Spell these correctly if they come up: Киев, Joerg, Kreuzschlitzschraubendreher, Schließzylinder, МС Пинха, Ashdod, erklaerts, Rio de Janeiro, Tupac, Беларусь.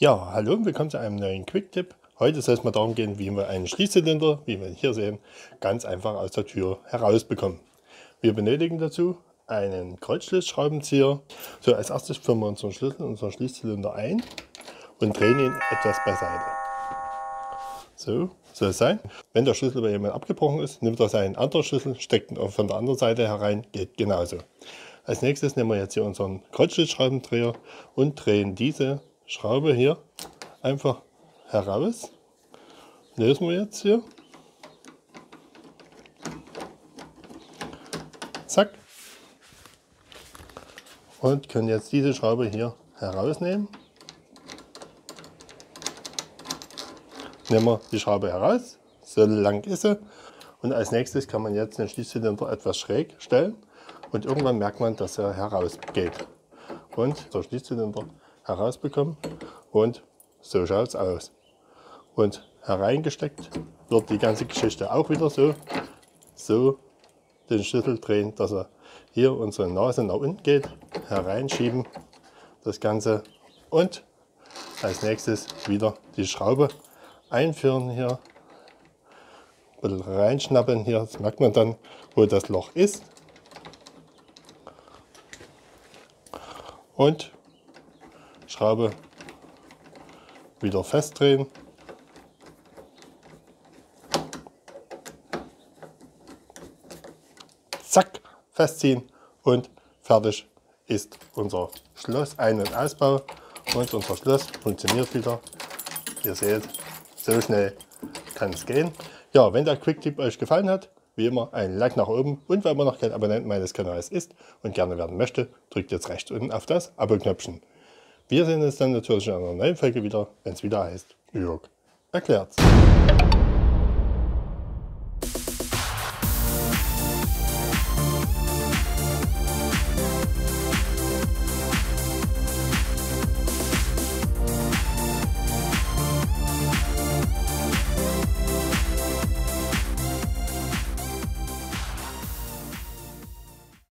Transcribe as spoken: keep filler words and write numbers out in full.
Ja, hallo und willkommen zu einem neuen Quick-Tipp. Heute soll es mal darum gehen, wie wir einen Schließzylinder, wie wir hier sehen, ganz einfach aus der Tür herausbekommen. Wir benötigen dazu einen Kreuzschlitzschraubenzieher. So, als erstes führen wir unseren Schlüssel, unseren Schließzylinder ein und drehen ihn etwas beiseite. So soll es sein. Wenn der Schlüssel bei jemandem abgebrochen ist, nimmt er seinen anderen Schlüssel, steckt ihn von der anderen Seite herein, geht genauso. Als nächstes nehmen wir jetzt hier unseren Kreuzschlitzschraubendreher und drehen diese Schraube hier einfach heraus, lösen wir jetzt hier, zack, und können jetzt diese Schraube hier herausnehmen. Nehmen wir die Schraube heraus, so lang ist sie, und als nächstes kann man jetzt den Schließzylinder etwas schräg stellen und irgendwann merkt man, dass er herausgeht und der Schließzylinder herausbekommen, und so schaut es aus. Und hereingesteckt wird die ganze Geschichte auch wieder so. So den Schlüssel drehen, dass er hier unsere Nase nach unten geht, hereinschieben das Ganze und als nächstes wieder die Schraube einführen hier, ein bisschen reinschnappen hier, das merkt man dann, wo das Loch ist. Und Schraube wieder festdrehen. Zack, festziehen und fertig ist unser Schloss, Ein- und Ausbau. Und unser Schloss funktioniert wieder. Ihr seht, so schnell kann es gehen. Ja, wenn der Quick-Tipp euch gefallen hat, wie immer ein Like nach oben, und wenn man noch kein Abonnent meines Kanals ist und gerne werden möchte, drückt jetzt rechts unten auf das Abo-Knöpfchen. Wir sehen uns dann natürlich in einer neuen Folge wieder, wenn es wieder heißt, Joerg erklärt's.